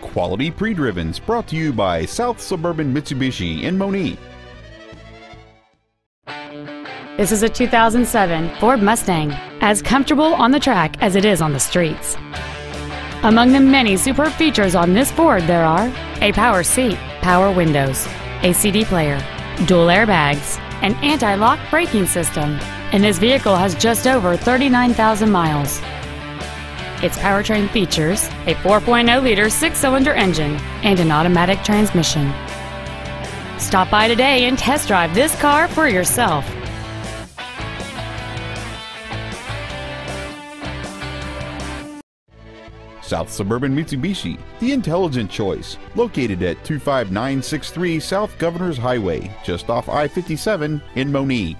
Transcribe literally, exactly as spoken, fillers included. Quality Pre-Driven's brought to you by South Suburban Mitsubishi in Monee. This is a two thousand seven Ford Mustang, as comfortable on the track as it is on the streets. Among the many superb features on this Ford there are a power seat, power windows, a C D player, dual airbags, an anti-lock braking system, and this vehicle has just over thirty-nine thousand miles. Its powertrain features a four point oh liter six-cylinder engine and an automatic transmission. Stop by today and test drive this car for yourself. South Suburban Mitsubishi, the intelligent choice, located at two five nine six three South Governors Highway, just off I fifty-seven in Monee.